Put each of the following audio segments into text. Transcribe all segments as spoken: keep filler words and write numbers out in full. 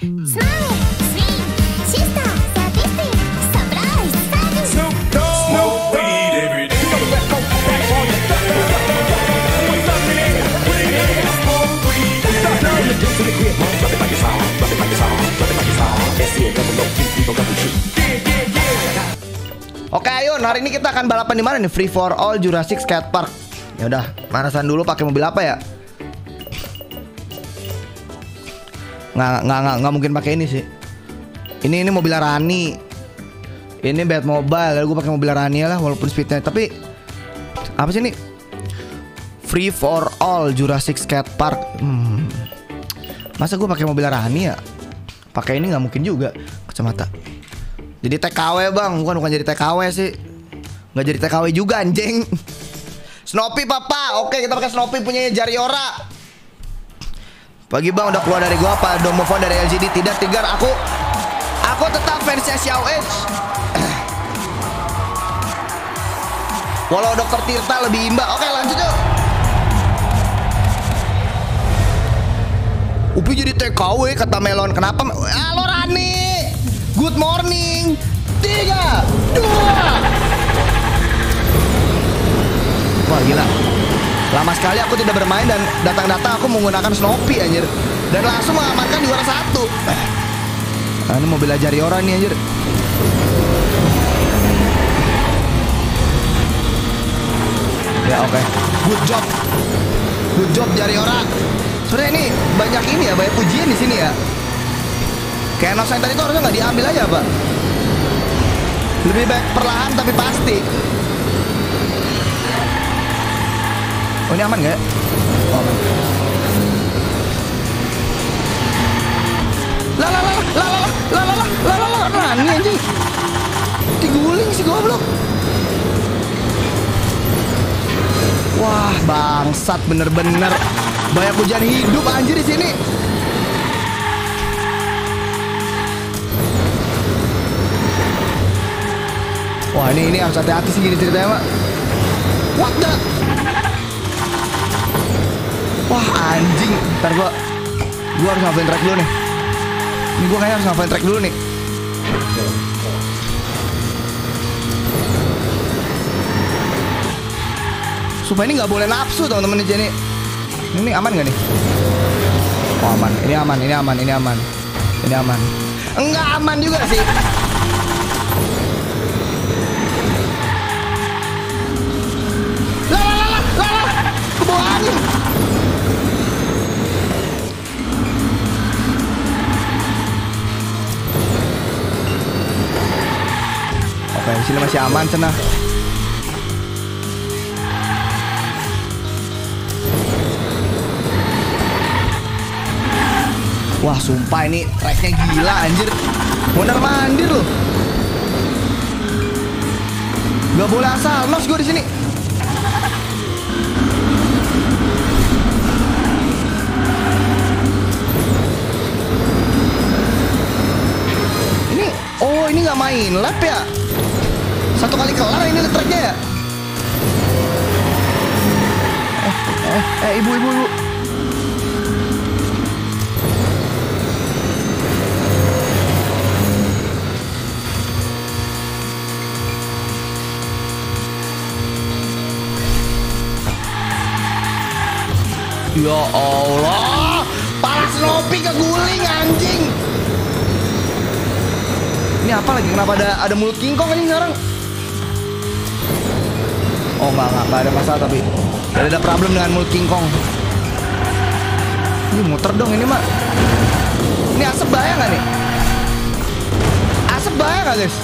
Oke, ayo, hari ini kita akan balapan di mana nih? Free for all Jurassic Skate Park. Ya udah, manasan dulu pakai mobil apa ya? Nggak, nggak, nggak, nggak mungkin pakai ini sih. Ini ini mobil Arani. Ini Batmobile. Lalu gue pakai mobil Arani lah, walaupun speednya. Tapi apa sih ini? Free for all Jurassic Skate Park. Hmm. Masa gue pakai mobil Arani ya? Pakai ini nggak mungkin juga. Kacamata. Jadi T K W bang, bukan bukan jadi T K W sih, nggak jadi T K W juga anjing. Snoopy papa, oke kita pakai Snoopy punyanya Jariora. Pagi bang udah keluar dari gua apa? Domophone dari L G D tidak tigar aku, aku tetap fansnya Xiao H. Walau dokter Tirta lebih imba, oke lanjut yuk. Upi jadi T K W kata Melon, kenapa? Halo Rani. Good morning. Tiga, dua. Wah gila. Lama sekali aku tidak bermain dan datang-datang aku menggunakan Snoopy anjir. Dan langsung mengamankan juara satu. Nah, ini mobil ajari orang nih anjir. Ya oke. Okay. Good job. Good job jari orang. Sebenarnya ini banyak ini ya, banyak pujian di sini ya. Kenos yang tadi itu harusnya nggak diambil aja, Pak. Lebih baik perlahan tapi pasti. Oh, ini aman nggak? Oh, aman. La la la la la la la la la la Rani anjing. Diguling si goblok. Wah, bangsat bener-bener. Banyak hujan hidup anjir di sini. Wah ini ini harus hati-hati sih gini ceritanya pak. What the? Wah anjing. Ntar gua Gua harus ngapain track dulu nih. Ini gua kayaknya harus ngapain track dulu nih. Supaya ini gak boleh nafsu teman-teman nih. Ini Ini aman gak nih? Oh aman. Ini aman Ini aman Ini aman Ini aman Enggak aman juga sih. Oke, di sini masih aman cenah. Wah, sumpah ini tracknya gila anjir. Mondar mandir loh. Gak boleh asal los gue di sini. Oh ini nggak main lap ya? Satu kali kelar ini tracknya ya? Eh eh eh ibu ibu ibu. Ya Allah, para Snoopy keguling anjing. Ini apa lagi? Kenapa ada ada mulut King Kong ini sekarang? Oh enggak, enggak, enggak ada masalah tapi ada, ada problem dengan mulut King Kong. Ini muter dong ini mak. Ini asap bahaya nggak nih? Asap bahaya nggak guys?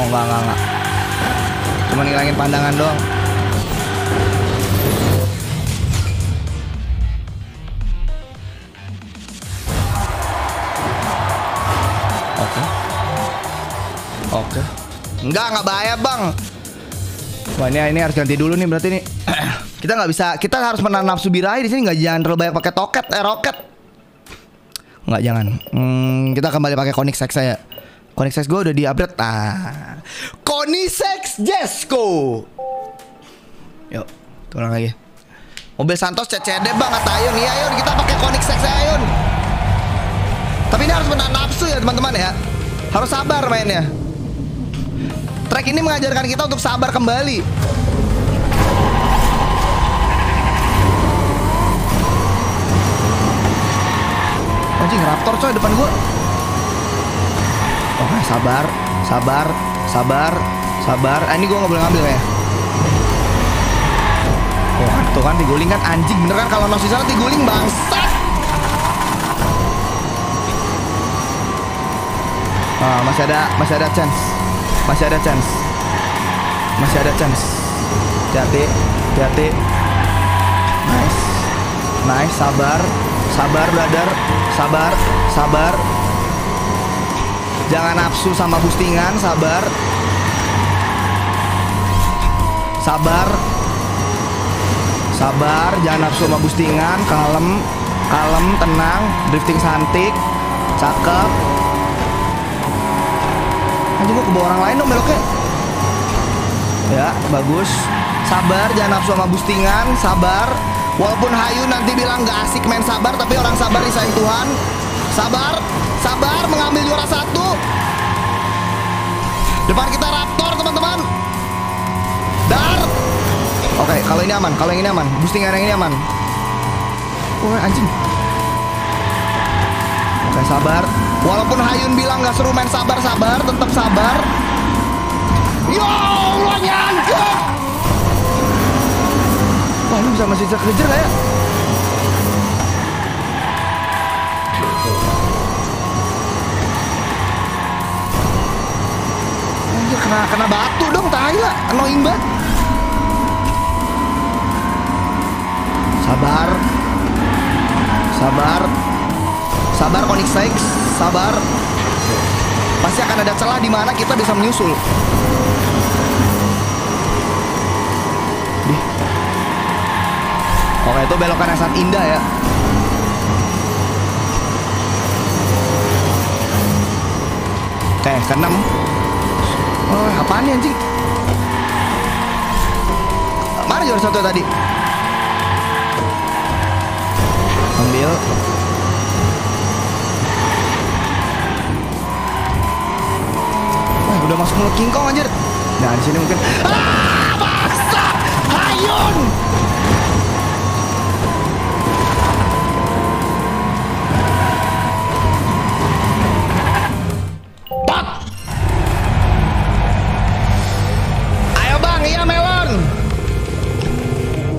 Oh enggak, enggak, enggak. Cuma ngilangin pandangan doang. Oke. Enggak, enggak bahaya, Bang. Wah, ini, ini harus ganti dulu nih berarti nih. Kita nggak bisa, kita harus menahan nafsu birahi di sini, nggak jangan terlalu banyak pakai toket, eh roket. Nggak jangan. Hmm, kita kembali pakai Koenigsegg saya. Koenigsegg gue udah di-upgrade. Ah. Koenigsegg Jesko. Yuk, tulang lagi. Mobil Santos C C D Bang, kata Ayon. Iya, Ayon kita pakai ya teman-teman ya. Harus sabar mainnya. Track ini mengajarkan kita untuk sabar kembali. Anjing, raptor coy depan gua. Oke, oh, sabar, sabar, sabar, sabar. Ah, ini gua nggak boleh ngambil ya. Oh, tuh kan diguling kan anjing beneran kalau masih salah diguling bangsat. Ah, masih ada, masih ada chance. Masih ada chance. Masih ada chance. Hati-hati, hati-hati. Nice. Nice, sabar. Sabar, brother. Sabar, sabar. Jangan nafsu sama boostingan, sabar. Sabar. Sabar, jangan nafsu sama boostingan, kalem, kalem, tenang, drifting santik. Cakep. Anjing gua kebawa orang lain dong beloknya. Ya, bagus. Sabar, jangan nafsu sama boostingan. Sabar. Walaupun Hayu nanti bilang gak asik main sabar, tapi orang sabar disayang Tuhan. Sabar, sabar mengambil juara satu. Depan kita Raptor, teman-teman. Dar. Oke, kalau ini aman, kalau yang ini aman. Boostingan yang ini aman. Wah, anjing. Oke, sabar. Walaupun Hayun bilang gak seru main sabar-sabar, tetap sabar. Yo, lu nyangkut. Wah, lu bisa masih kejar gak ya? Anjir, kena, kena batu dong, tai lah. Annoying banget. Sabar. Sabar. Sabar, Koenigsegg, sabar. Pasti akan ada celah di mana kita bisa menyusul. Dih. Oke, itu belokan yang sangat indah ya. Oke, keenam. Oh, apaan nih anjing? Mana juara satu tadi? Ambil. Udah masuk mulut King Kong anjir. Nah, di sini mungkin. Ah, maksa! Hayun! Pot! Ayo bang, iya melon.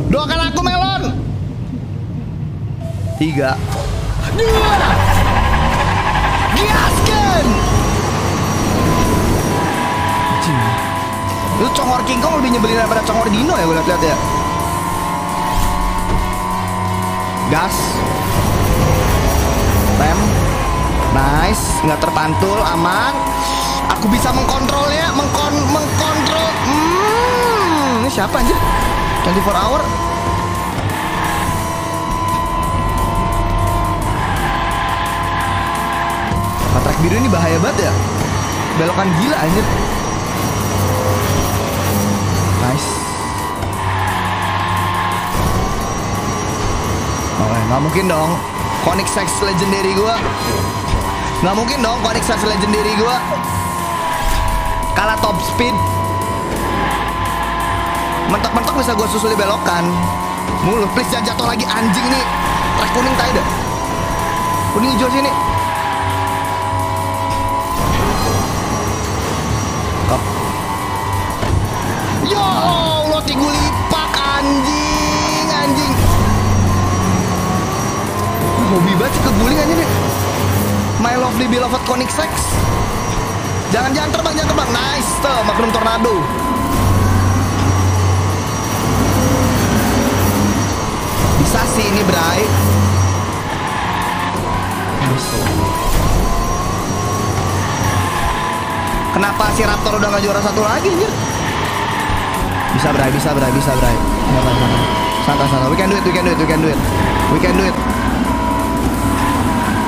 Doakan aku melon. Tiga. Dua. Gaskan. Lu congor King Kong lebih nyebelin daripada congor Dino ya, gue liat-liat ya. Gas. Rem. Nice, nggak terpantul, aman. Aku bisa mengkontrolnya, mengkon mengkontrol. Hmm, ini siapa anjir? dua puluh empat hour. Patrak biru ini bahaya banget ya. Belokan gila anjir. Nice. Oke, oh, nggak mungkin dong Koenigsegg legendary gue. Nggak mungkin dong Koenigsegg legendary gue kalah top speed. Mentok-mentok bisa gue susuli belokan. Mulu, please jangan jatuh lagi anjing nih. Trek kuning tak ada. Kuning hijau sini. Yo, lo tigulipak anjing, anjing. Hobi banget sih keguling aja nih. My lovely beloved Koenigsegg. Jangan jangan terbang, jangan terbang. Nice, tuh, maklum tornado. Bisa sih ini Bray. Kenapa si Raptor udah gak juara satu lagi anjir? Bisa Bray, bisa Bray, bisa Bray. Santai-santai, we can do it, we can do it, we can do it. We can do it.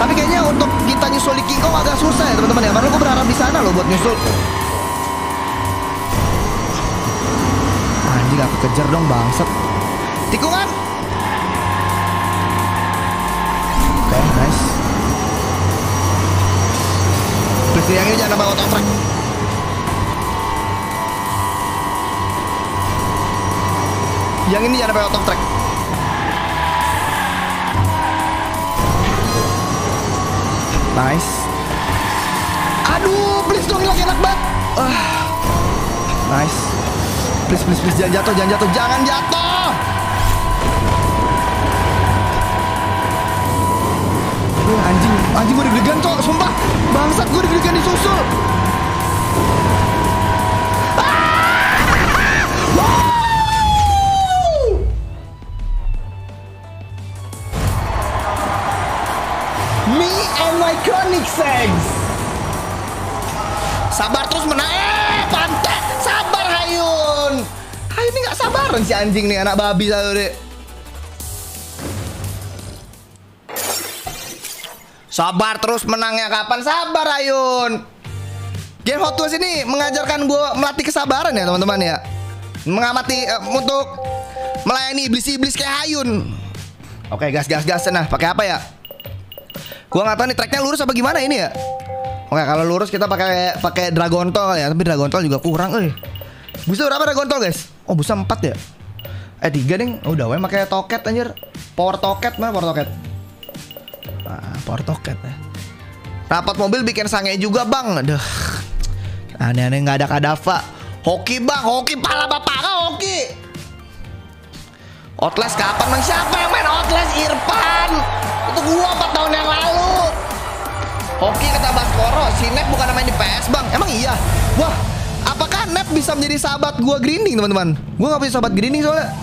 Tapi kayaknya untuk kita nyusul di King Kong agak susah ya teman-teman ya. Karena gue berharap di sana loh buat nyusul. Anjing, aku kejar dong bangset. Tikungan. Oke, okay, nice. Tuh yang ini jangan nambah otoprak. Yang ini jangan nambah otoprak. Nice. Aduh, please dong, lagi enak banget. Uh. Nice. Please, please, please, jangan jatuh, jangan jatuh, jangan jatuh. Wah, anjing, anjing gue deg-degan, cok, sumpah. Bangsat, gue deg-degan disusul. Koenigsegg. Sabar terus menaik, eh, pantai. Sabar Hayun. Hayun ini nggak sabaran si anjing nih, anak babi satu deh. Sabar terus menangnya kapan? Sabar Hayun. Game Hot Wheels ini mengajarkan gue melatih kesabaran ya teman-teman ya. Mengamati uh, untuk melayani iblis-iblis kayak Hayun. Oke, gas gas gas nah. Pakai apa ya? Gua nggak tahu nih tracknya lurus apa gimana ini ya. Oke, kalau lurus kita pakai pakai Dragon Tail ya, tapi Dragon Tail juga kurang eh. Busa berapa Dragon Tail, guys? Oh, busa empat ya. Eh, tiga ding. Oh, udah wae pakai toket anjir. Power toket mah, power toket. Nah, power toket ya. Rapat mobil bikin sange juga, Bang. Aduh. Aneh-aneh nggak ada kadava. Hoki, Bang. Hoki pala bapak enggak hoki. Outlast kapan main? Siapa yang main Outlast? Irfan. Itu gua empat tahun yang lalu. Hoki kata Baskoro, si Nep bukan main di P S, Bang. Emang iya? Wah, apakah Nep bisa menjadi sahabat gua grinding, teman-teman? Gua gak punya sahabat grinding soalnya.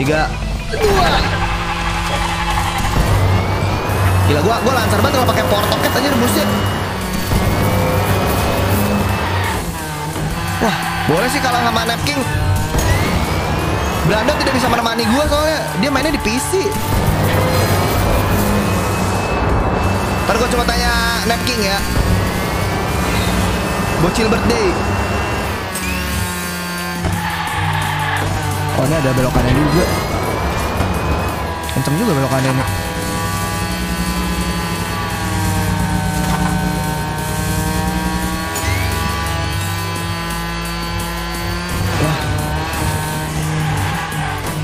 Tiga, dua. Gila, gua gua lancar banget kalau pakai power toket aja rebusin. Wah, boleh sih kalau sama Nep King. Belanda tidak bisa menemani gue soalnya dia mainnya di P C. Ntar gue coba tanya Nep King ya. Bocil birthday. Oh, ini ada belokannya juga. Kenceng juga belokannya ini.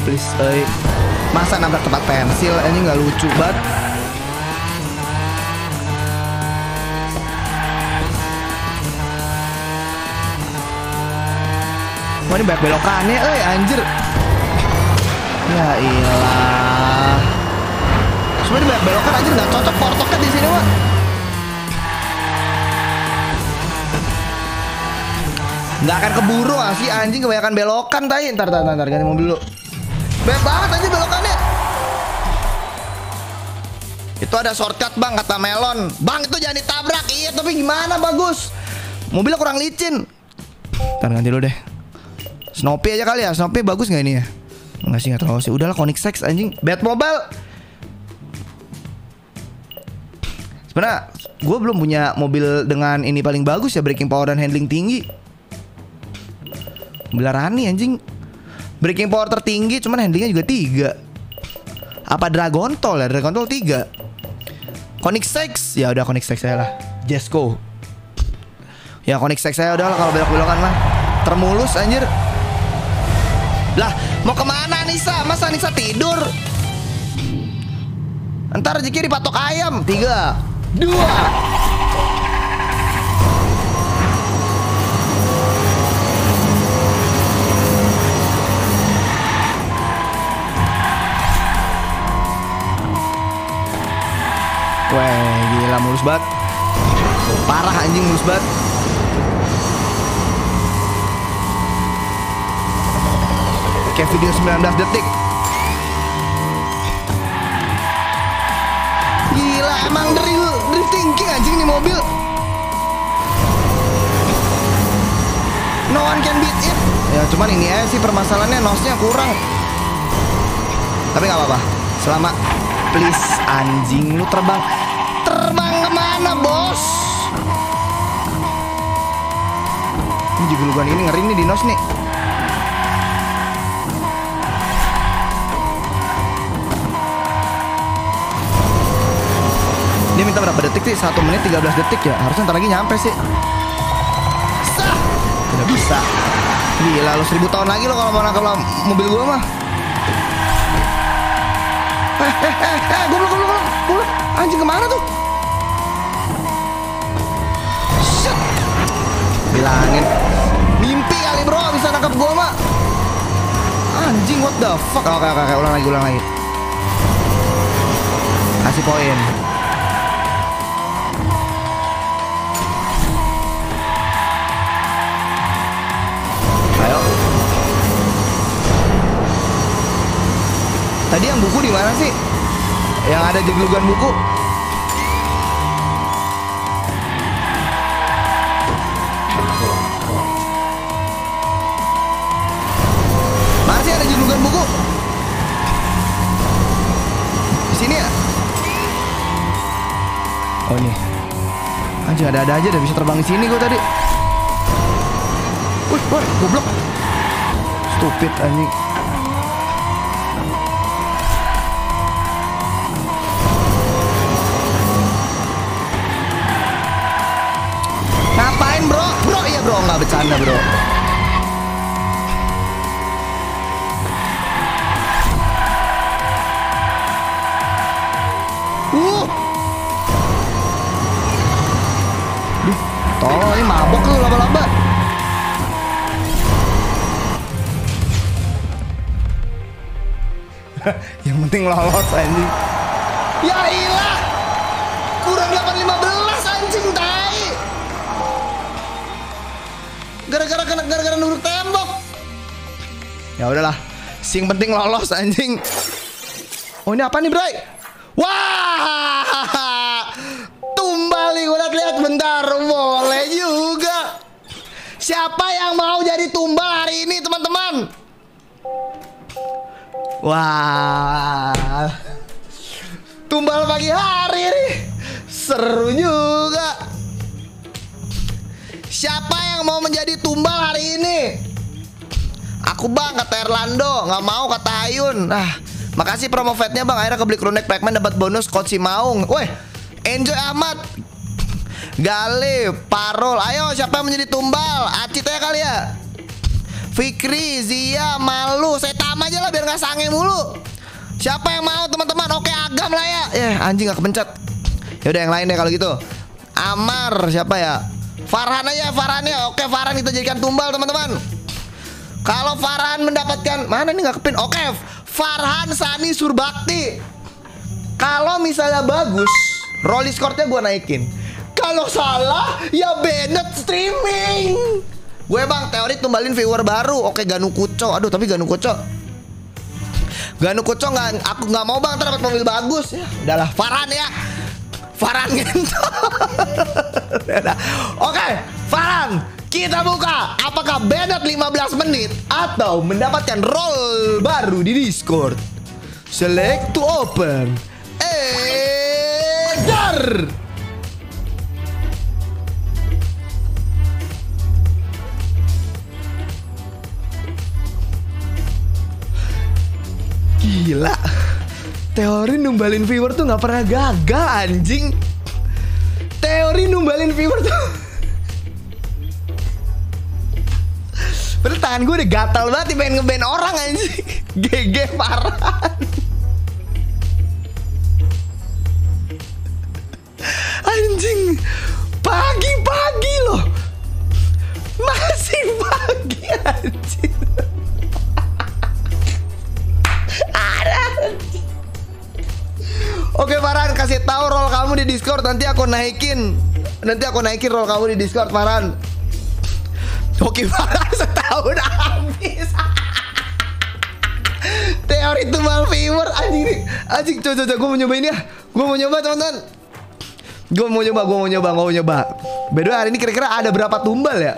Please, eh. Masa nabrak tempat pensil, ini nggak lucu banget. Wah, ini banyak belokannya, eh anjir. Ya ilah. Cuma ini banyak belokan anjir, nggak cocok portoknya di sini, Wak. Nggak akan keburu asli anjing kebanyakan belokan tadi. Ntar, ntar, ntar, ganti mobil dulu. Banyak banget aja belokannya. Itu ada shortcut, Bang, kata Melon. Bang, itu jangan ditabrak. Iya, tapi gimana bagus. Mobilnya kurang licin. Ntar ganti dulu deh. Snoopy aja kali ya. Snoopy bagus nggak ini ya? Nggak sih, nggak terlalu sih. Udahlah, Koenigsegg anjing. Batmobile. Sebenarnya gue belum punya mobil dengan ini paling bagus ya. Braking power dan handling tinggi. Mobil Arani anjing. Breaking power tertinggi, cuman handlingnya juga tiga. Apa Dragon Tail ya? Dragon Tail tiga. Koenigsegg, ya udah Koenigsegg saya lah. Jesko. Ya Koenigsegg saya udah lah kalau belok-belokan mah. Termulus anjir. Lah, mau kemana Nisa? Masa Nisa tidur? Ntar rezeki dipatok ayam. Tiga, dua. Weh, gila mulus banget. Parah anjing mulus banget. Kayak video sembilan belas detik. Gila, emang drill drifting king anjing nih mobil. No one can beat it. Ya cuman ini aja sih permasalahannya, nosnya kurang. Tapi gak apa-apa. Selama please anjing lu terbang. Terbang kemana, bos? Ini juga ini ngeri nih dinos nih. Dia minta berapa detik? City satu menit tiga belas detik ya. Harusnya ntar lagi nyampe sih. Sah! Udah bisa. Gila lo seribu tahun lagi lo kalau mau nangkep mobil gue mah. Eh eh eh eh goblok goblok goblok goblok. Anjing kemana tuh? Shit. Bilangin mimpi kali bro bisa nangkep gue mah. Anjing what the fuck. Oke oke oke ulang lagi ulang lagi. Kasih poin. Ayo. Tadi yang buku di mana sih? Yang ada jeglugan buku? Masih ada jeglugan buku? Di sini ya? Oh ini, anjing ada-ada aja, udah bisa terbang di sini gue tadi. Wih, wih, goblok, stupid anjing. Ngapain bro, bro ya bro, nggak bercanda bro. Oh ini mabok lu laba-laba. Yang penting lolos anjing. Ya ilah. Kurang delapan lima belas anjing tai. Gara-gara kena gara-gara nurut tembok. Ya udahlah. Sing penting lolos anjing. Oh ini apa nih, Bray? Wah! Tumbali gue lihat bentar, boleh juga. Siapa yang mau jadi tumbal hari ini teman-teman? Wah, tumbal pagi hari ini seru juga. Siapa yang mau menjadi tumbal hari ini? Aku bang, kata Erlando, nggak mau kata Ayun. Ah, makasih promo fatnya bang, akhirnya kebeli Krunek Packman dapat bonus Coach Simaung. Weh. Enjoy amat. Galih, Parol. Ayo siapa yang menjadi tumbal? Acit ya kali ya. Fikri, Zia, Malu. Saya tam aja lah biar gak sange mulu. Siapa yang mau teman-teman? Oke Agam lah ya. Ya yeah, anjing gak kepencet. Yaudah yang lain deh kalau gitu. Amar siapa ya? Farhan aja Farhan ya. Oke Farhan kita jadikan tumbal teman-teman. Kalau Farhan mendapatkan, mana nih gak kepin. Oke Farhan Sani Surbakti. Kalau misalnya bagus Rolling skornya gue naikin. Kalau salah ya Bennett streaming. Gue bang teori tumbalin viewer baru. Oke Ganu Kuco. Aduh tapi Ganu Kuco Ganu Kuco gak, aku gak mau bang dapat mobil bagus. Ya udahlah Farhan ya. Farhan gitu. Oke Farhan kita buka. Apakah Bennett lima belas menit atau mendapatkan roll baru di Discord. Select to open. Eh Dar. Gila. Teori numbalin viewer tuh gak pernah gagal anjing. Teori numbalin viewer tuh padahal tangan gue udah gatal banget pengen nge-ban orang anjing. G G parah. Anjing, pagi-pagi loh. Masih pagi anjing. Oke Farhan, kasih tahu roll kamu di Discord. Nanti aku naikin Nanti aku naikin roll kamu di Discord Farhan. Oke Farhan, setahun habis. Teori tumbal viewer. Anjing nih. Anjing, coba, coba, gue mau nyobain ya. Gue mau nyoba teman-teman. Gue mau nyoba, gue mau nyoba, gue mau nyoba. By the way, hari ini kira-kira ada berapa tumbal ya?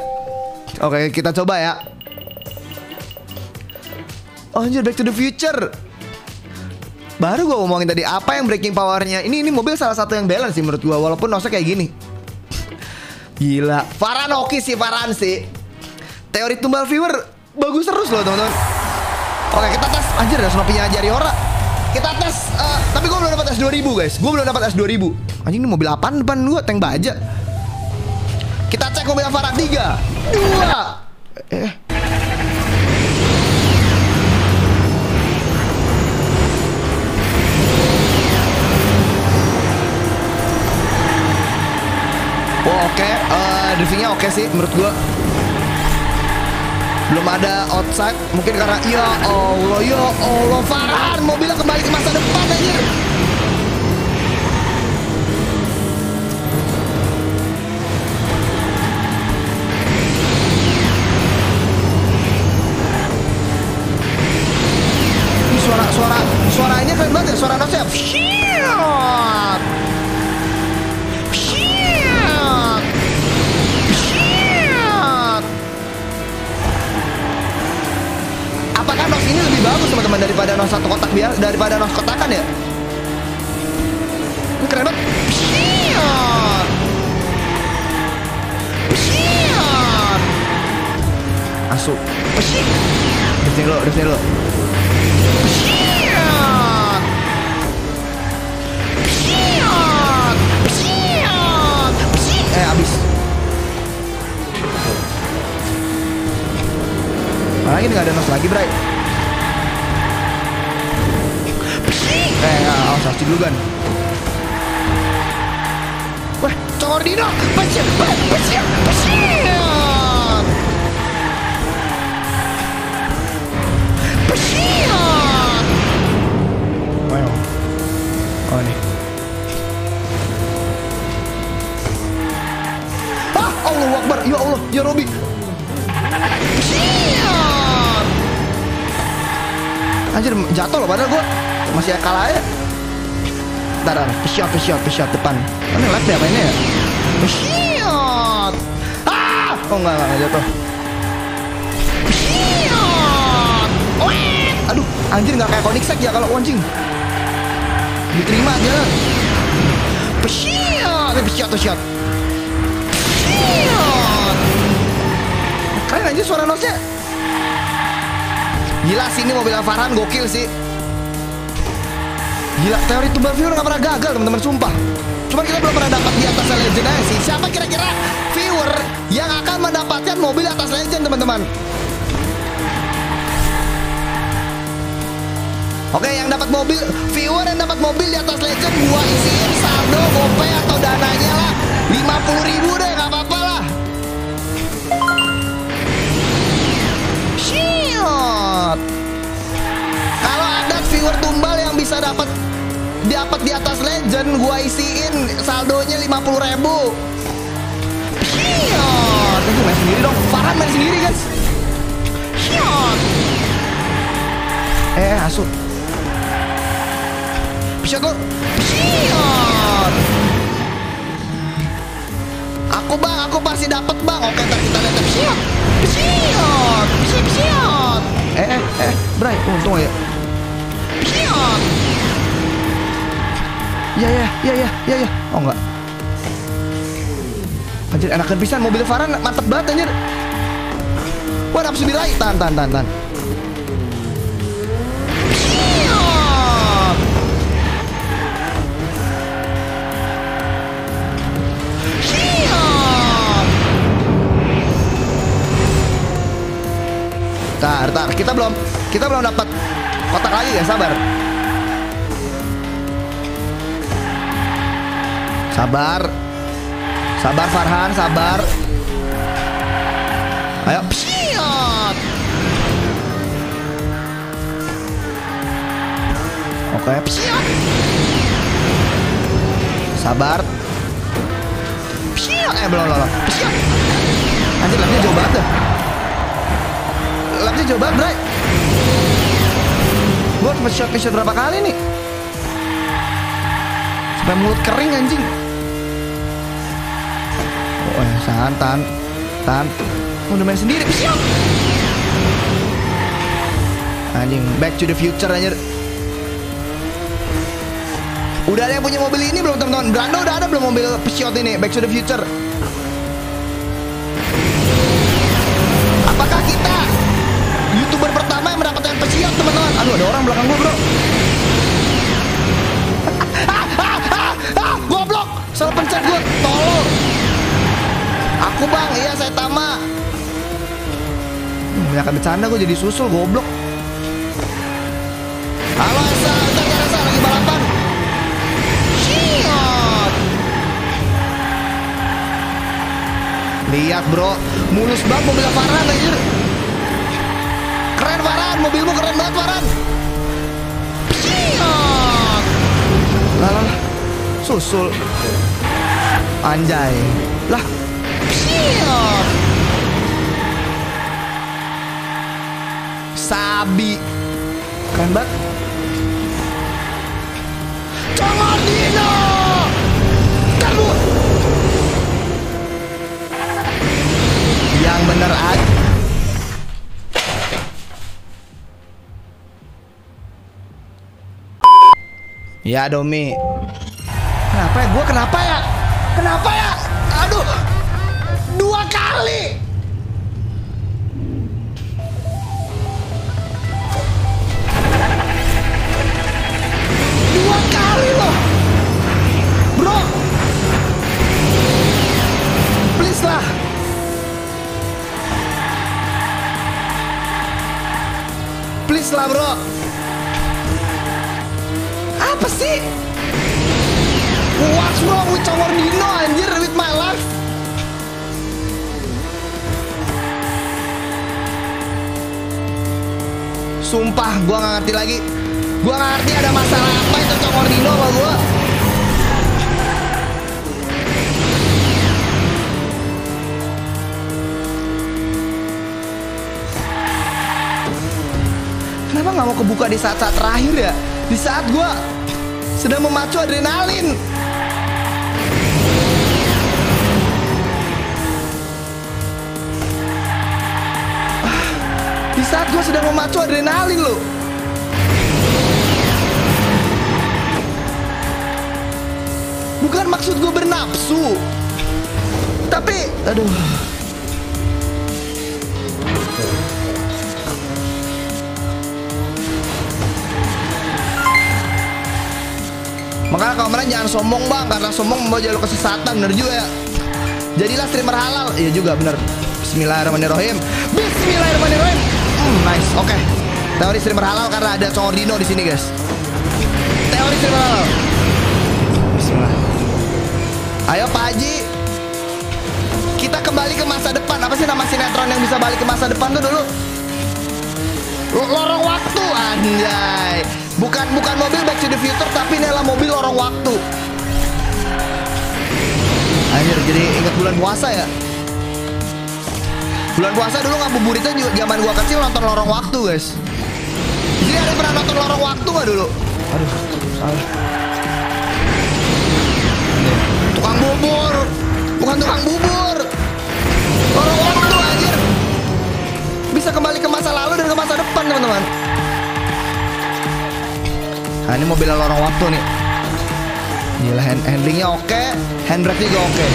Oke, kita coba ya. Anjir, Back to the Future. Baru gue ngomongin tadi, apa yang breaking powernya? Ini ini mobil salah satu yang balance sih menurut gue, walaupun nosnya kayak gini. Gila, Farhan oke sih, Farhan sih. Teori tumbal viewer bagus terus loh teman-teman. Oke, kita tes. Anjir, ada Snoopy-nya Jariora. Kita tes, uh, tapi gue belum dapat S dua ribu guys. Gue belum dapat S dua ribu. Anjing, ini mobil apaan depan gua? Tank baja. Kita cek mobil A-Vara tiga, dua. Eh. Oh, oke, okay. uh, drivingnya oke okay sih menurut gua. Belum ada outside, mungkin karena ya Allah, ya Allah, Farhan, mobilnya kembali ke masa depan aja. Ini suara, suara, suaranya keren banget ya, suara nose. Apakah nos ini lebih bagus teman-teman daripada nos satu kotak biasa, daripada nos kotakan ya? Ini keren banget. Psiar. Psiar. Masuk. Psiar. Drifting dulu, drifting dulu. Psiar. Psiar. Psiar. Psiar. Eh, habis. Nah, ini nggak ada nos lagi, Bray. Eh, awas harus dulu kan. Wah, Cordino, pecah, pecah, pecah, pecah. Wow. Oh nih. Ah, Allah Akbar, ya Allah, ya Robi. Anjir, jatuh loh, padahal gue masih akal aja. Bentar, pesiot, pesiot, pesiot depan. Ini lap deh apa ini ya? Pesiot. Ah! Oh enggak, enggak, enggak jatuh. Pesiot. Aduh, anjir gak kayak Koenigsegg ya kalau wancing. Diterima aja. Pesiot, pesiot, pesiot. Pesiot. Kalian anjir suara nosnya. Gila sih ini mobil Farhan, gokil sih. Gila, teori tumbal viewer gak pernah gagal teman-teman, sumpah. Cuman kita belum pernah dapat di atas legend aja sih. Siapa kira-kira viewer yang akan mendapatkan mobil atas legend teman-teman? Oke, yang dapat mobil, viewer yang dapat mobil di atas legend, gua isiin saldo GoPay atau dananya lah lima puluh ribu deh, gak apa-apa lah. Kalau ada viewer tumbal yang bisa dapat dapat di atas legend, gua isiin saldonya lima puluh ribu. Hiot, itu main sendiri dong, Farhan main sendiri guys. Hiot, eh asuh. Bisa kok. Hiot, aku bang, aku pasti dapat bang. Oke, ntar kita lihat. Hiot, hiot, hiot. Eh, eh, eh, Bray, untung ya. Psiot. Ya, ya, ya, ya, ya, ya. Oh, enggak. Anjir, enakan pisan mobil Farhan, mantep banget anjir. Wah, nafsu diraih. Tahan, tahan, tahan, tahan. Psiot. Psiot. Tar, tar, kita belum, kita belum dapat kotak lagi ya, sabar. Sabar. Sabar Farhan, sabar. Ayo. Psiot. Oke, psiot. Sabar. Psiot, eh belum, belum. Psiot. Anjir, lapnya jauh banget deh. Lapnya jauh banget, Bray. Gue harus nge-shot-nge-shot berapa kali nih sampai mulut kering anjing. Oh eh, tahan, tahan, tahan. Oh, udah main sendiri. Psiot. Anjing, Back to the Future anjir. Udah ada yang punya mobil ini belum teman-teman? Brando udah ada belum mobil pesiot ini, Back to the Future? Apakah kita YouTuber pertama yang mendapatkan pesiot teman-teman? Aduh, ada orang belakang gue bro. Ah, ah, ah, ah, goblok. kebanyakan bercanda gue jadi susul goblok. Halo Asa, ntar ya Asa lagi balapan. Shiot. Lihat bro, mulus banget mobil Varan anjir. Keren Varan, mobilmu keren banget Varan. Shiot. Lalah, susul. Anjay. Lah. Shiot. Sabi. Keren banget. Jangan Dino. Tunggu. Yang bener aja. Ya Domi. Kenapa ya? Gua kenapa ya? Kenapa ya? Aduh. Dua kali. Dua kali loh. Bro. Please lah. Please lah, bro. Apa sih? What's wrong with Cawardino anjir with my life? Sumpah, gua gak ngerti lagi. Gua gak ngerti ada masalah apa itu Cawardino sama gua. Kenapa gak mau kebuka di saat-saat terakhir ya? Di saat gua sedang memacu adrenalin. Di saat gue sedang memacu adrenalin lo. Bukan maksud gue bernafsu, tapi aduh. Makanya kameranya jangan sombong bang, karena sombong membawa jalur kesesatan, bener juga ya. Jadilah streamer halal, iya juga bener. Bismillahirrahmanirrahim. Bismillahirrahmanirrahim. Hmm, nice, oke. Okay. Teori streamer halal karena ada Cawardino di sini guys. Teori streamer halal. Bismillah. Ayo Pak Haji, kita kembali ke masa depan. Apa sih nama sinetron yang bisa balik ke masa depan tuh dulu? Lorong Waktu, anjay. Bukan bukan mobil Back to the Future, tapi ini adalah mobil Lorong Waktu. Anjir, jadi ingat bulan puasa ya. Bulan puasa dulu ngabuburitnya juga zaman gua kecil nonton Lorong Waktu, guys. Jadi ada pernah nonton Lorong Waktu nggak dulu? Aduh, salah. Tukang bubur, bukan tukang bubur. Lorong Waktu anjir. Bisa kembali ke masa lalu dan ke masa depan, teman-teman. Nah, ini mobil Lorong Waktu nih. Gila, hand handlingnya oke, okay, handbrake juga oke. Okay.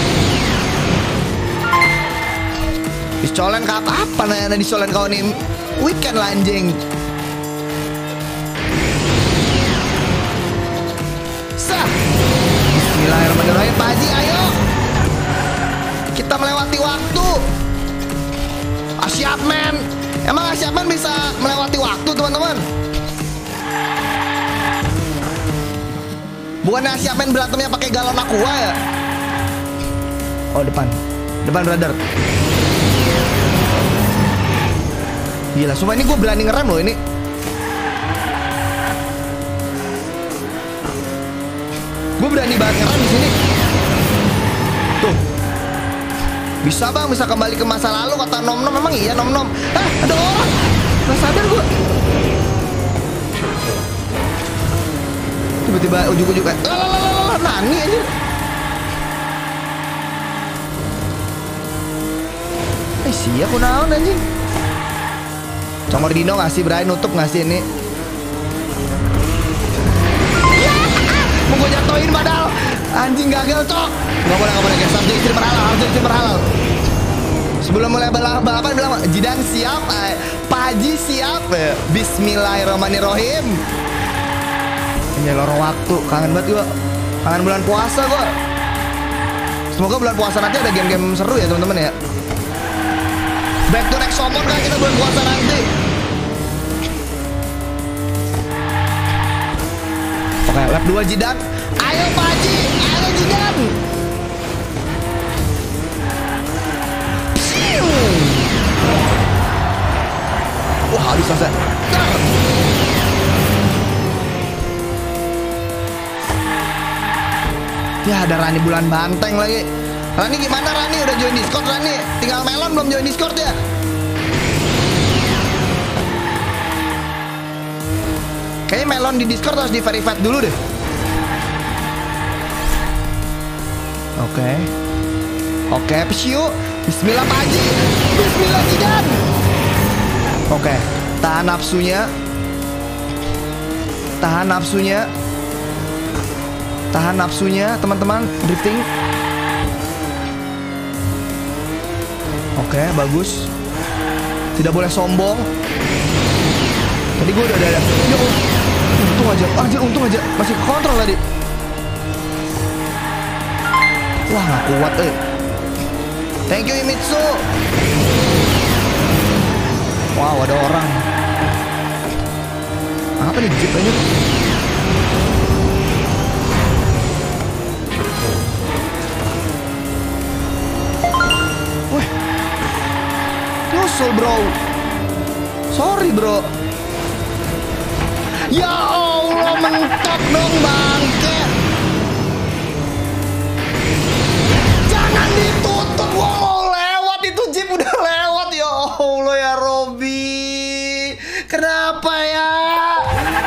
Disolen ke apa-apa, nanya disolen kau nih. Weekend lah anjing. Sah. Bismillahirrahmanirrahim, Pak Haji, ayo. Kita melewati waktu. Asyap men. Emang asyap men bisa melewati waktu, teman-teman? Bukannya siap main berantemnya pakai galon aqua ya? Oh depan, depan brother. Gila, sumpah ini gue berani ngerem loh ini. Gue berani banget ngerem di sini. Tuh, bisa bang, bisa kembali ke masa lalu kata nom nom, memang iya nom nom. Eh, ada orang, nggak sadar gue. Tiba-tiba ujuk-ujuk kayak lalalala nani aja. Eh siya aku naon anjing. Cawardino ngasih berani nutup ngasih ini. Mau gue jatuhin padahal. Anjing gagal cok. Gak boleh gak boleh guys, harus jadi streamer halal, harus jadi streamer halal. Sebelum mulai balapan bilang Jidan siap, Pak Haji siap. Bismillahirrahmanirrahim. Ya Lorong Waktu, kangen banget gua. Kangen bulan puasa gua. Semoga bulan puasa nanti ada game-game seru ya teman-teman ya. Back to Rexomon kan kita belum puasa nanti. Oke, lap dua Jidan. Ayo Pak Haji, ayo Jidan. Wah, habis selesai. Ya, ada Rani bulan banteng lagi. Rani gimana Rani? Udah join Discord Rani? Tinggal melon belum join Discord ya? Kayaknya melon di Discord harus di verified dulu deh. Oke okay. Oke okay, Psiu. Bismillah Pak Haji. Bismillah Jidan. Oke okay. Tahan nafsunya. Tahan nafsunya. Tahan nafsunya, teman-teman. Drifting. Oke, okay, bagus. Tidak boleh sombong. Tadi gue udah ada. Ya, untung aja, anjir untung aja. Masih kontrol tadi. Wah, gak kuat, eh. Thank you, Imitsu. Wow, ada orang. Apa nih, jeep aja? Nyusul bro, sorry bro. Ya Allah, mentok dong bangke. Jangan ditutup, gua mau lewat, itu jeep udah lewat. Ya Allah ya Robi, kenapa ya?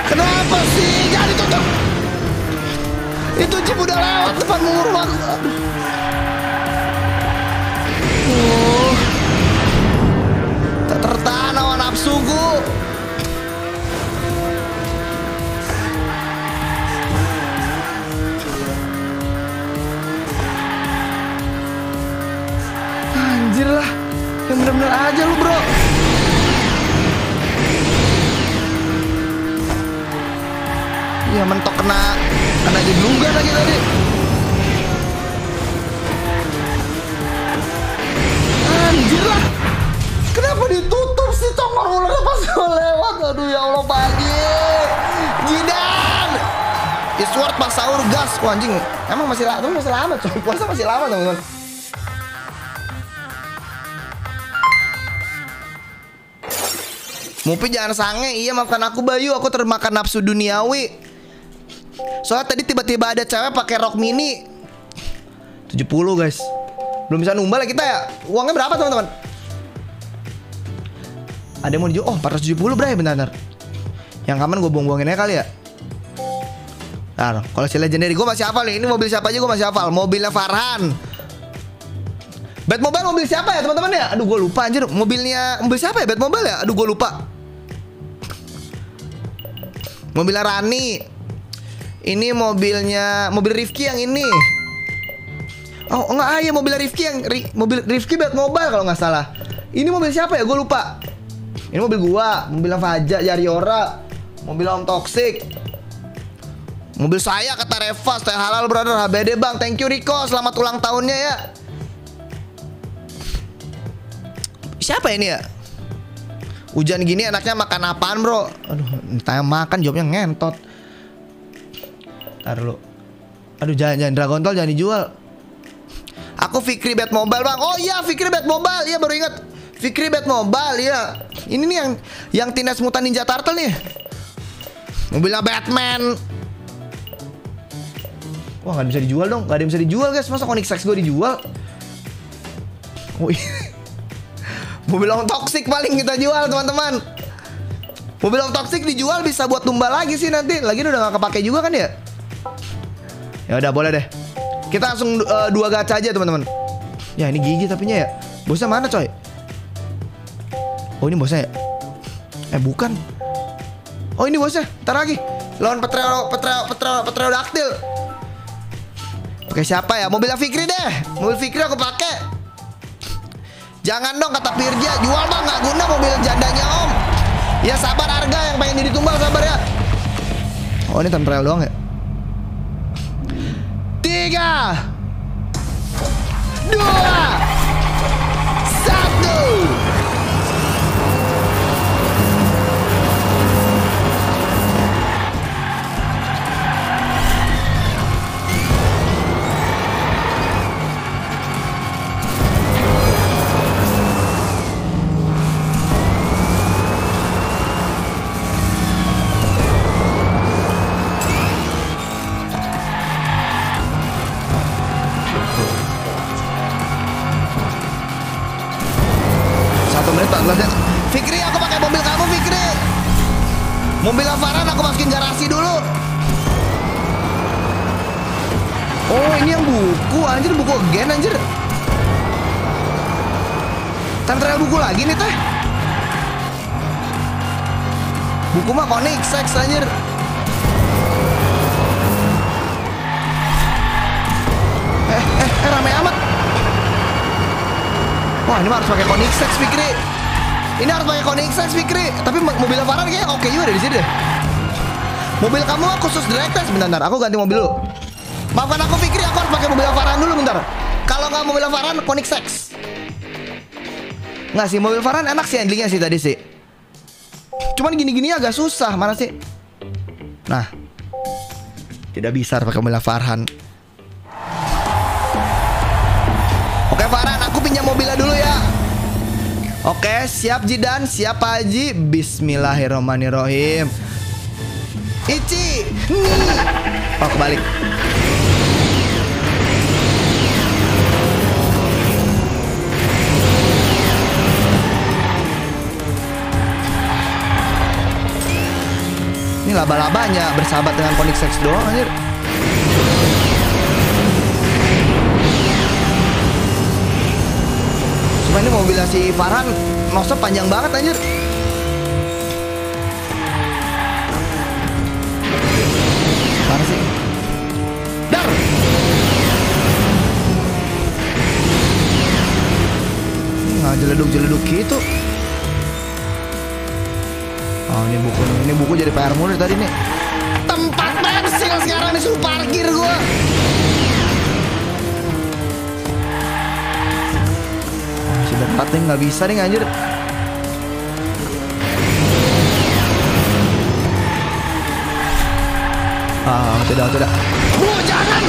Kenapa sih? Jangan ditutup. Itu jeep udah lewat depan rumah. Tertahan awan nafsu gue. Anjir lah, yang bener-bener aja lu bro. Ya mentok kena kena jeblugan lagi tadi. Anjir lah. Kenapa ditutup sih tongkol ular pas gue lewat? Aduh ya Allah pagi. Jidan. Isword pas sahur gas. Wah, anjing. Emang masih lama, masih lama coy. Puasa masih lama, teman-teman. Mupi jangan sange. Iya, maafkan aku Bayu, aku termakan nafsu duniawi. Soalnya tadi tiba-tiba ada cewek pakai rok mini. tujuh puluh, guys. Belum bisa numbal ya kita ya. Uangnya berapa, teman-teman? Ada yang mau dijual? Oh, empat ratus tujuh puluh bray, benar-benar. Yang kaman gue buang-buangin aja kali ya. Nah, kalau si legendary gue masih hafal nih. Ini mobil siapa aja gue masih hafal. Mobilnya Farhan. Batmobile mobil siapa ya teman-teman ya? Aduh gue lupa anjir. Mobilnya mobil siapa ya? Batmobile ya? Aduh gue lupa. Mobilnya Rani. Ini mobilnya mobil Rifki yang ini. Oh enggak, ah, ya mobilnya Rifki yang ri, mobil Rifki Batmobile kalau nggak salah. Ini mobil siapa ya? Gue lupa. Ini mobil gua, mobil Faja, Yariora, mobil Om Toxic. Mobil saya kata Reva, stay halal brother. H B D Bang, thank you Rico, selamat ulang tahunnya ya. Siapa ini ya? Hujan gini anaknya makan apaan bro? Aduh, tanya makan jawabnya ngentot. Ntar dulu. Aduh, jangan-jangan Dragon Tail jangan dijual. Aku Fikri Batmobile Bang. Oh iya Fikri Batmobile, iya baru ingat. Fikri Batmobile ya. Ini nih yang yang Tinas Mutan Ninja Turtle nih. Mobilnya Batman. Wah, nggak bisa dijual dong. Nggak ada yang bisa dijual guys. Masa Koenigsegg gue dijual? Oh, mobil Long Toxic paling kita jual teman-teman. Mobil Long Toxic dijual bisa buat tumbal lagi sih nanti. Lagi udah nggak kepake juga kan ya? Ya udah boleh deh. Kita langsung uh, dua gacha aja teman-teman. Ya ini gigi tapinya ya. Bosnya mana coy? Oh ini bosnya ya? Eh bukan. Oh ini bosnya. Ntar lagi lawan petreo petreo petreo petreo daktil. Oke siapa ya? Mobilnya Fikri deh. Mobil Fikri aku pakai. Jangan dong kata Pirja. Jual bang, nggak guna mobil jandanya om. Ya sabar harga yang pengen ditumbal sabar ya. Oh ini temperel doang ya. Tiga, dua, satu. Mobil A-Vara aku masukin garasi dulu. Oh, ini yang buku anjir, buku gen anjir. Tantra buku lagi nih teh. Buku mah Koenigsegg anjir. Eh, eh, eh rame amat. Wah, ini mah harus pakai Koenigsegg Fikri. Ini harus pakai Koenigsegg Fikri. Tapi mobil Farhan kayaknya oke juga dari sini deh. Mobil kamu khusus direct test. Bentar, bentar, aku ganti mobil dulu. Maafkan aku Fikri, aku harus pakai mobil Farhan dulu bentar. Kalau nggak mobil Farhan, Koenigsegg. Nggak sih, mobil Farhan enak sih handlingnya sih tadi sih. Cuman gini-gini agak susah, mana sih? Nah, tidak bisa pakai mobil Farhan. Oke Farhan, aku pinjam mobilnya dulu ya. Oke, siap Jidan, siap Haji. Bismillahirrahmanirrahim. Ici, nih. Oh, kebalik. Ini laba-labanya bersahabat dengan Koenigsegg doang anjir. Cuma ini mobilnya si Farhan nosep panjang banget anjir. Parah sih. Dar. Nggak jeleduk-jeleduk gitu. Oh, ini buku, ini buku jadi P R mulu tadi nih. Tempat pensil sekarang nih, suruh parkir gua. Sudah katanya nggak bisa nih anjir. Ah, tidak, tidak. Oh, jangan.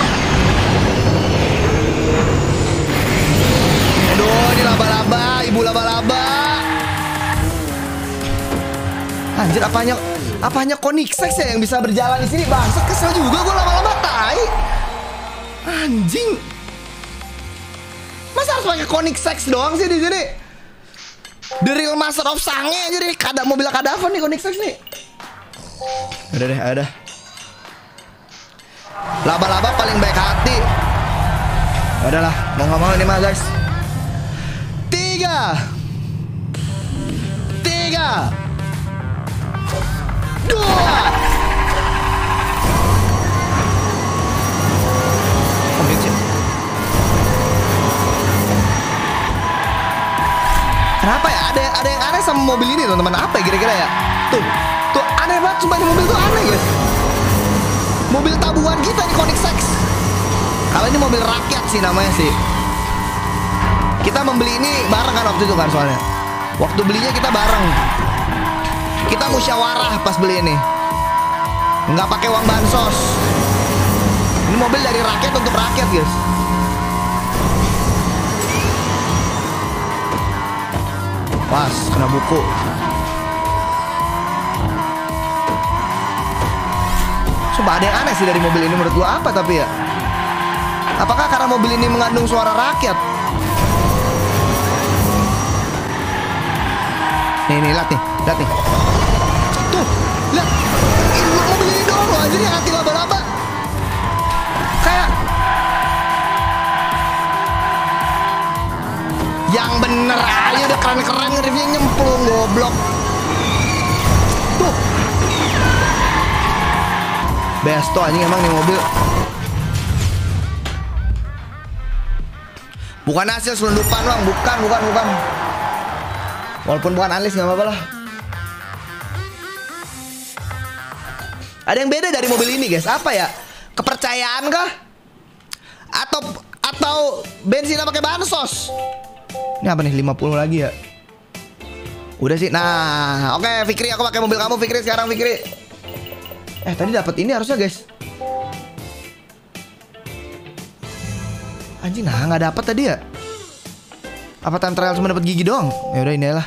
Aduh, ini laba-laba, ibu laba-laba. Anjir, apanya apanya Koenigsegg ya yang bisa berjalan di sini, bangsat. Kesel juga gue lama-lama tai. Anjing. Masa harus pakai Koenigsegg doang sih di sini? The real master of sange aja nih, kada mobil kadaver nih Koenigsegg nih. Udah deh, udah. Laba-laba paling baik hati. Udahlah, mau enggak mau ini mah, guys. Tiga. Tiga. Dua. Oke, cek. Kenapa ya? Ada ada yang aneh sama mobil ini, teman-teman. Apa ya kira-kira ya? Tuh, tuh aneh banget, sumpah ini mobil tuh aneh, guys. Mobil tabuhan kita di Koenigsegg. Kalau ini mobil rakyat sih namanya sih. Kita membeli ini bareng kan waktu itu kan soalnya. Waktu belinya kita bareng. Kita musyawarah pas beli ini. Nggak pakai uang bansos. Ini mobil dari rakyat untuk rakyat, guys. Pas kena buku. Sumpah ada yang aneh sih dari mobil ini menurut gua, apa tapi ya? Apakah karena mobil ini mengandung suara rakyat? Nih, nih, lihat nih, lihat nih. Tuh, lihat. Ini mobil ini doang loh, anjir yang hati laba-laba. Kayak yang bener aja udah keren-keren reviewnya nyemplung goblok. Tuh. Besto anjing emang nih mobil. Bukan hasil selundupan, Bang. Bukan, bukan, bukan. Walaupun bukan analis nggak apa-apa lah. Ada yang beda dari mobil ini, guys. Apa ya? Kepercayaan kah? Atau atau bensin pakai bansos? Ini apa nih? lima puluh lagi ya? Udah sih. Nah, oke okay, Fikri, aku pakai mobil kamu Fikri sekarang Fikri. Eh, tadi dapat ini harusnya, guys. Anjing, nah nggak dapat tadi ya? Apa time trial cuma dapat gigi doang? Ya udah ini lah.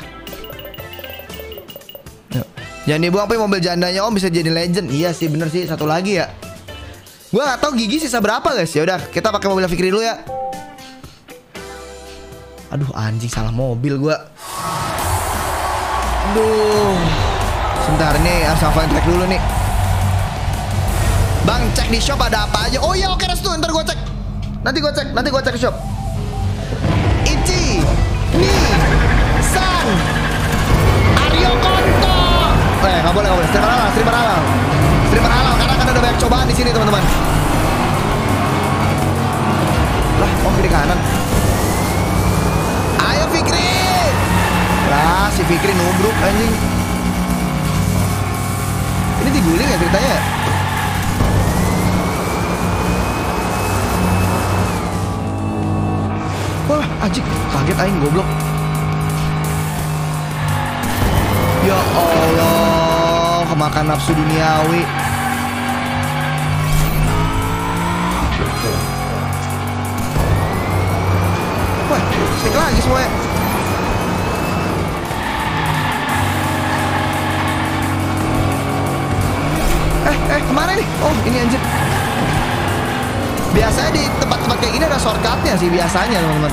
Jangan dibuang, Pi, mobil jandanya Om bisa jadi legend. Iya sih, bener sih, satu lagi ya. Gua nggak tahu gigi sisa berapa, guys. Ya udah, kita pakai mobil Fikri dulu ya. Aduh, anjing salah mobil gua. Aduh. Sebentar, ini harus hafalin track dulu nih. Bang, cek di shop ada apa aja. Oh iya, oke restu, ntar gue cek. Nanti gue cek, nanti gue cek di shop. Ichi, Ni, San, Aryo Konto. Eh, nggak boleh, nggak boleh. Streamer halal, streamer halal, streamer halal. Karena kan ada banyak cobaan di sini, teman-teman. Lah, mau kiri kanan. Ayo Fikri. Lah, si Fikri nubruk anjing. Ini diguling ya ceritanya. Wah, ajik, kaget aing goblok. Ya Allah, kemakan nafsu duniawi. Wah, stick lagi semuanya. Eh, eh, kemana nih? Oh, ini anjir. Biasanya di tempat-tempat kayak gini ada shortcutnya sih biasanya, teman-teman.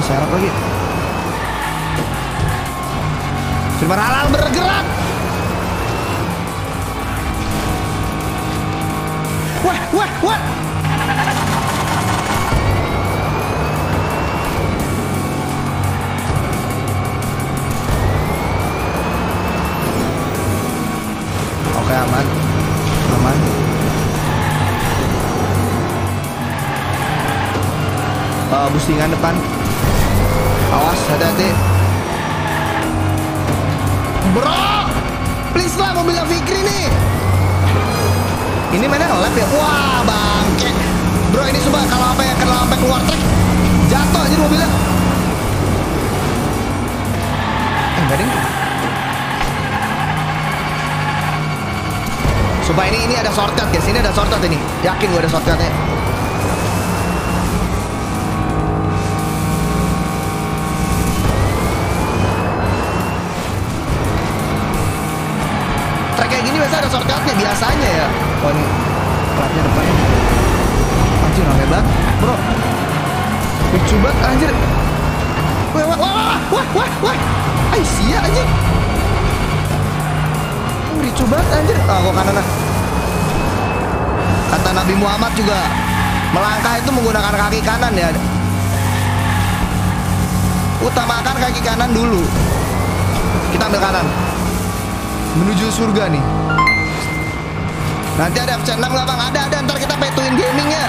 Ini serap lagi. Streamer halal bergerak. Wah, wah, wah. Oke, aman. Aman. Uh, bustingan depan, awas, hati-hati bro, please lah mobilnya Fikri nih. Ini mainnya nge-lap ya, wah bangke bro, ini coba kalau apa yang kalau sampai keluar trek jatuh aja mobilnya. Eh, enggak ding, coba ini ini ada shortcut guys, ini ada shortcut, ini yakin gue ada shortcutnya. Ada shortcutnya biasanya ya. Oh ini platnya depan. Anjir rame banget bro. Lucu banget anjir. Wah wah wah wah wah wah. Ay sia anjir. Lucu banget anjir. Ah kok kanan lah. Kata Nabi Muhammad juga, melangkah itu menggunakan kaki kanan ya. Utamakan kaki kanan dulu. Kita ambil kanan menuju surga nih. Nanti ada F C enam nggak bang? Ada, ada, ntar kita petuin gamingnya.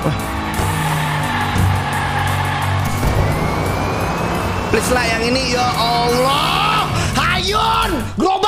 Wah. Please lah yang ini, ya Allah. Hayun, grow